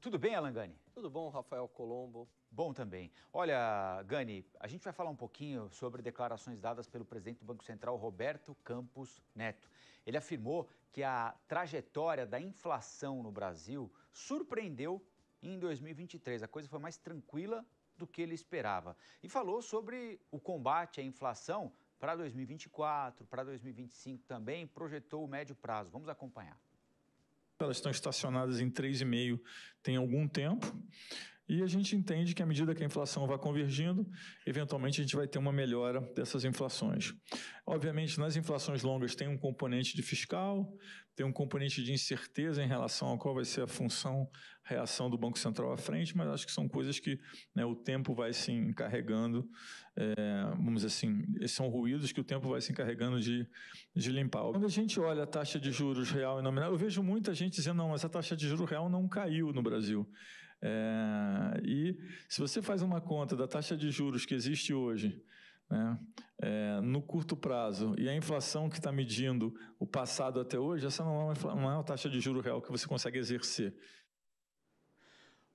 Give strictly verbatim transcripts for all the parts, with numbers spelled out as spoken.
Tudo bem, Alan Ghani? Tudo bom, Rafael Colombo. Bom também. Olha, Ghani, a gente vai falar um pouquinho sobre declarações dadas pelo presidente do Banco Central, Roberto Campos Neto. Ele afirmou que a trajetória da inflação no Brasil surpreendeu em dois mil e vinte e três. A coisa foi mais tranquila do que ele esperava. E falou sobre o combate à inflação para dois mil e vinte e quatro, para dois mil e vinte e cinco também, projetou o médio prazo. Vamos acompanhar. Elas estão estacionadas em três vírgula cinco por cento tem algum tempo e a gente entende que à medida que a inflação vai convergindo, eventualmente a gente vai ter uma melhora dessas inflações. Obviamente, nas inflações longas tem um componente de fiscal, tem um componente de incerteza em relação a qual vai ser a função, reação do Banco Central à frente, mas acho que são coisas que, né, o tempo vai se encarregando, é, vamos dizer assim, são ruídos que o tempo vai se encarregando de, de limpar. Quando a gente olha a taxa de juros real e nominal, eu vejo muita gente dizendo, não, mas a taxa de juros real não caiu no Brasil. É, e se você faz uma conta da taxa de juros que existe hoje, né, é, no curto prazo, e a inflação que está medindo o passado até hoje, essa não é uma, não é uma taxa de juros real que você consegue exercer.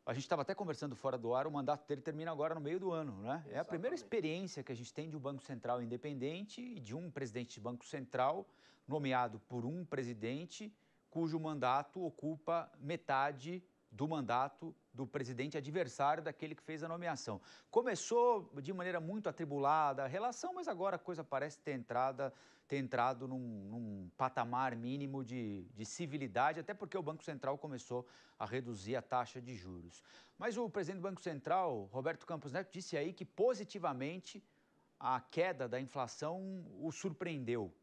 A gente estava até conversando fora do ar, o mandato dele termina agora no meio do ano, né? Exatamente. É a primeira experiência que a gente tem de um Banco Central independente e de um presidente de Banco Central nomeado por um presidente cujo mandato ocupa metade do mandato do presidente adversário daquele que fez a nomeação. Começou de maneira muito atribulada a relação, mas agora a coisa parece ter, entrada, ter entrado num, num patamar mínimo de, de civilidade, até porque o Banco Central começou a reduzir a taxa de juros. Mas o presidente do Banco Central, Roberto Campos Neto, disse aí que positivamente a queda da inflação o surpreendeu.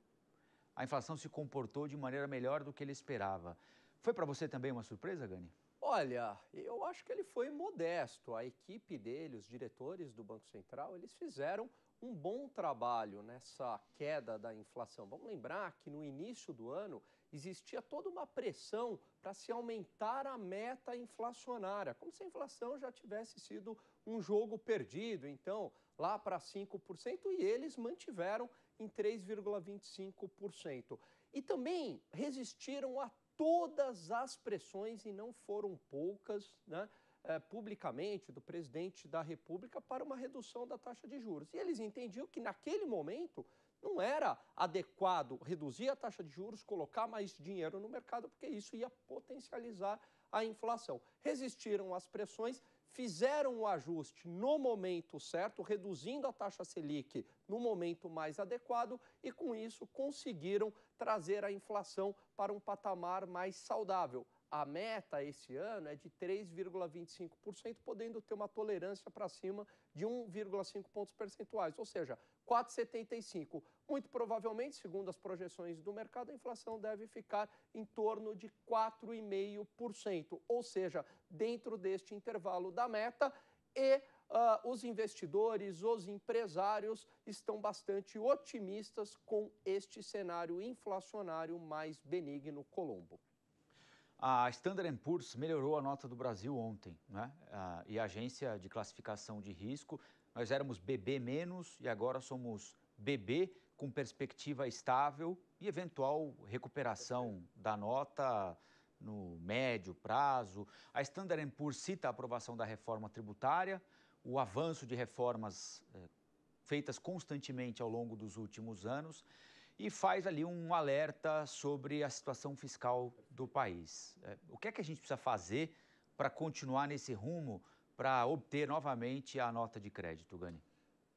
A inflação se comportou de maneira melhor do que ele esperava. Foi para você também uma surpresa, Ghani? Olha, eu acho que ele foi modesto. A equipe dele, os diretores do Banco Central, eles fizeram um bom trabalho nessa queda da inflação. Vamos lembrar que no início do ano existia toda uma pressão para se aumentar a meta inflacionária, como se a inflação já tivesse sido um jogo perdido, então lá para cinco por cento, e eles mantiveram em três vírgula vinte e cinco por cento. E também resistiram a todas as pressões, e não foram poucas, né, publicamente, do presidente da República para uma redução da taxa de juros. E eles entendiam que naquele momento não era adequado reduzir a taxa de juros, colocar mais dinheiro no mercado, porque isso ia potencializar a inflação. Resistiram às pressões, fizeram o ajuste no momento certo, reduzindo a taxa Selic no momento mais adequado, e com isso conseguiram trazer a inflação para um patamar mais saudável. A meta esse ano é de três vírgula vinte e cinco por cento, podendo ter uma tolerância para cima de um vírgula cinco pontos percentuais, ou seja, quatro vírgula setenta e cinco por cento. Muito provavelmente, segundo as projeções do mercado, a inflação deve ficar em torno de quatro vírgula cinco por cento, ou seja, dentro deste intervalo da meta, e uh, os investidores, os empresários estão bastante otimistas com este cenário inflacionário mais benigno, Colombo. A Standard and Poor's melhorou a nota do Brasil ontem, né? Ah, e a agência de classificação de risco, nós éramos B B menos, e agora somos B B, com perspectiva estável e eventual recuperação da nota no médio prazo. A Standard and Poor's cita a aprovação da reforma tributária, o avanço de reformas eh, feitas constantemente ao longo dos últimos anos, e faz ali um alerta sobre a situação fiscal do país. O que é que a gente precisa fazer para continuar nesse rumo, para obter novamente a nota de crédito, Ghani?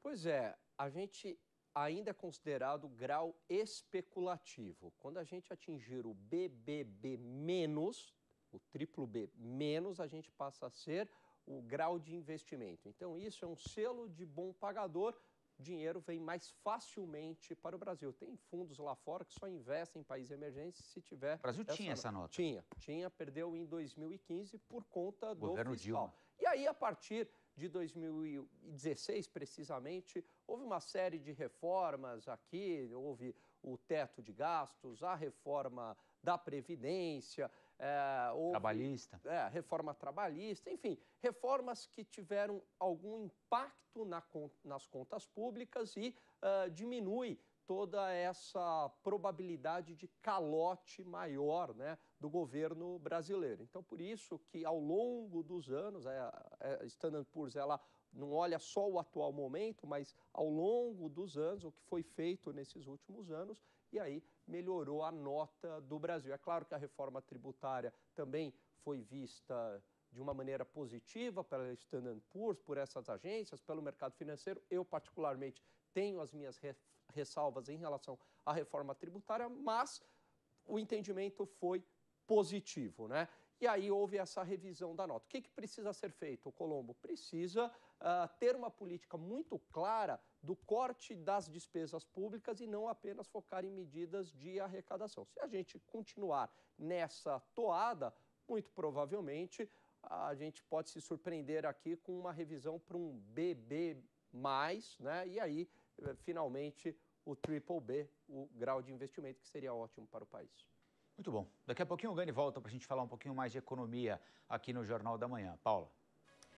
Pois é, a gente ainda é considerado grau especulativo. Quando a gente atingir o B B B menos, o triplo B menos, a gente passa a ser o grau de investimento. Então, isso é um selo de bom pagador. Dinheiro vem mais facilmente para o Brasil. Tem fundos lá fora que só investem em países emergentes se tiver... O Brasil tinha essa nota. Tinha, tinha, perdeu em dois mil e quinze por conta do governo Dilma. E aí, a partir de dois mil e dezesseis, precisamente, houve uma série de reformas aqui, houve o teto de gastos, a reforma da Previdência... É, houve, trabalhista. É, reforma trabalhista, enfim, reformas que tiveram algum impacto na, nas contas públicas e uh, diminui toda essa probabilidade de calote maior, né, do governo brasileiro. Então, por isso que ao longo dos anos, a Standard and Poor's ela não olha só o atual momento, mas ao longo dos anos, o que foi feito nesses últimos anos, e aí melhorou a nota do Brasil. É claro que a reforma tributária também foi vista de uma maneira positiva pela Standard and Poor's, por essas agências, pelo mercado financeiro. Eu, particularmente, tenho as minhas ressalvas em relação à reforma tributária, mas o entendimento foi positivo, né? E aí houve essa revisão da nota. O que, que precisa ser feito, Colombo? Precisa uh, ter uma política muito clara do corte das despesas públicas e não apenas focar em medidas de arrecadação. Se a gente continuar nessa toada, muito provavelmente a gente pode se surpreender aqui com uma revisão para um B B B, né? E aí, finalmente, o B B B, o grau de investimento, que seria ótimo para o país. Muito bom. Daqui a pouquinho o Ghani volta para a gente falar um pouquinho mais de economia aqui no Jornal da Manhã. Paula.